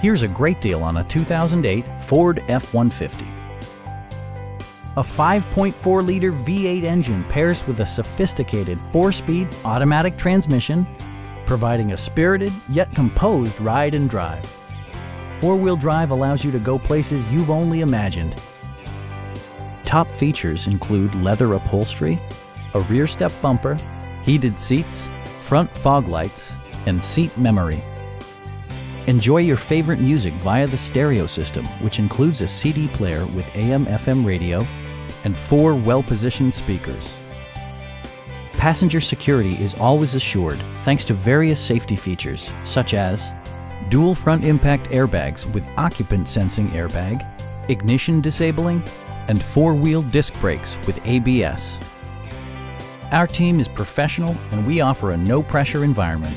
Here's a great deal on a 2008 Ford F-150. A 5.4-liter V8 engine pairs with a sophisticated 4-speed automatic transmission, providing a spirited yet composed ride and drive. Four-wheel drive allows you to go places you've only imagined. Top features include leather upholstery, a rear step bumper, heated seats, front fog lights, and seat memory. Enjoy your favorite music via the stereo system, which includes a CD player with AM/FM radio and 4 well-positioned speakers. Passenger security is always assured thanks to various safety features such as dual front impact airbags with occupant sensing airbag, ignition disabling, and 4-wheel disc brakes with ABS. Our team is professional and we offer a no-pressure environment.